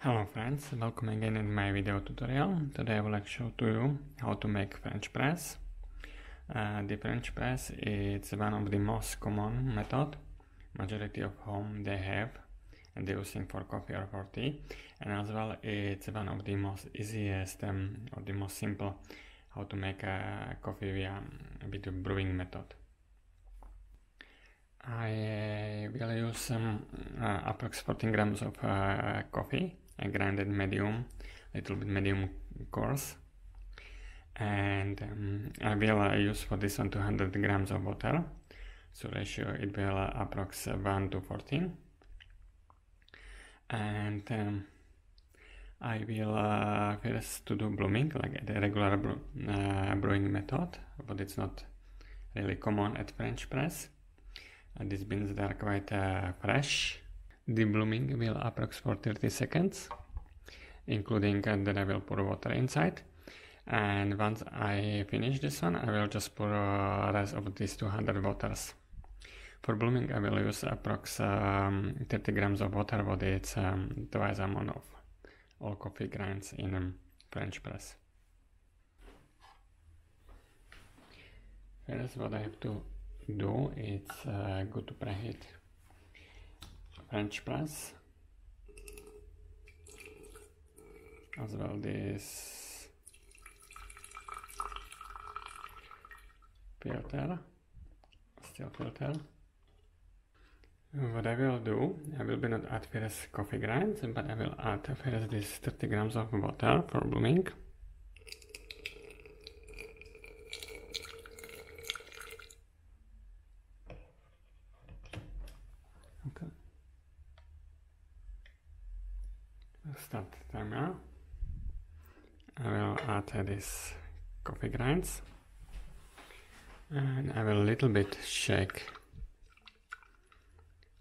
Hello friends, welcome again in my video tutorial. Today I will show to you how to make French press. The French press is one of the most common method. Majority of home they have and they using for coffee or for tea. And as well it's one of the most easiest or the most simple how to make a coffee with the brewing method. I will use approx 14 grams of coffee, a grinded medium, little bit medium coarse, and I will use for this one 200 grams of water, so ratio it will approx 1 to 14, and I will first to do blooming, like the regular brewing method, but it's not really common at French press. These beans they are quite fresh. The blooming will approx for 30 seconds, including that I will pour water inside. And once I finish this one, I will just pour rest of these 200 waters. For blooming, I will use approx 30 grams of water, but it's twice amount of all coffee grinds in French press. Here's what I have to do. It's good to preheat French press, as well this filter, steel filter. What I will do, I will be not add first coffee grinds, but I will add first this 30 grams of water for blooming. Start timer. I will add these coffee grinds and I will a little bit shake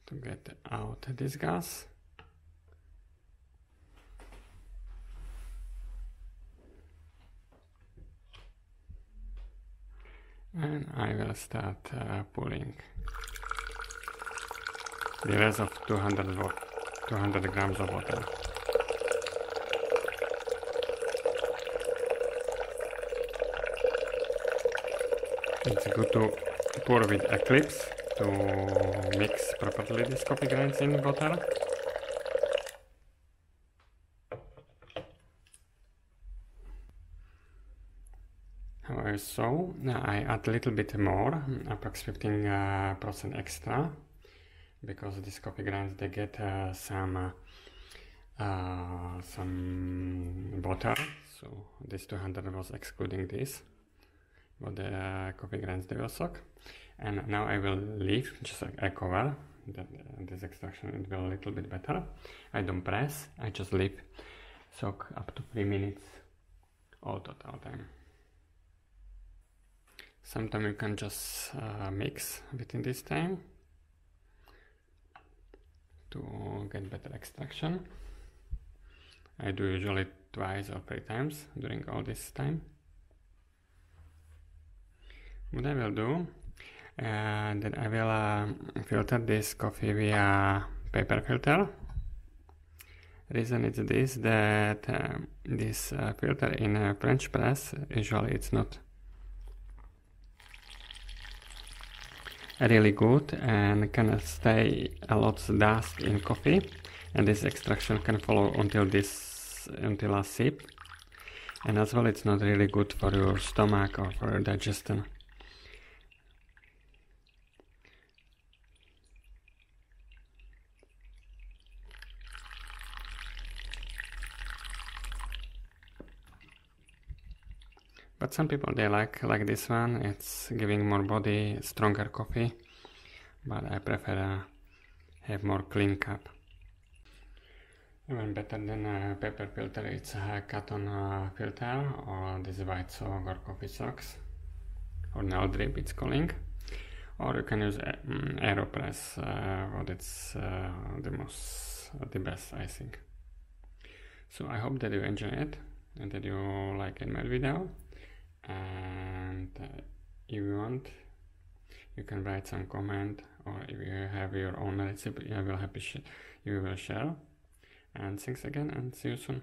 to get out this gas. And I will start pouring the rest of 200 grams of water. It's good to pour with a clips to mix properly these coffee grinds in water. However, so I add a little bit more, approximately 15% extra, because these coffee grinds they get some water, so this 200 was excluding this. But the coffee grinds they will soak, and now I will leave just like a cover. That this extraction it will a little bit better. I don't press, I just leave soak up to 3 minutes all total time. Sometimes you can just mix within this time to get better extraction. I do usually twice or 3 times during all this time. What I will do, then I will filter this coffee via paper filter. Reason is this, that this filter in French press, usually it's not really good and can stay a lot of dust in coffee, and this extraction can follow until a sip, and as well it's not really good for your stomach or for your digestion. But some people they like this one, it's giving more body, stronger coffee, but I prefer have more clean cup. Even better than a paper filter, it's a cotton filter or this white sock or coffee socks, or nail drip it's calling, or you can use AeroPress, but it's the best I think. So I hope that you enjoy it and that you like my video. And if you want, you can write some comment, or if you have your own recipe, I will happy you will share. and thanks again and see you soon.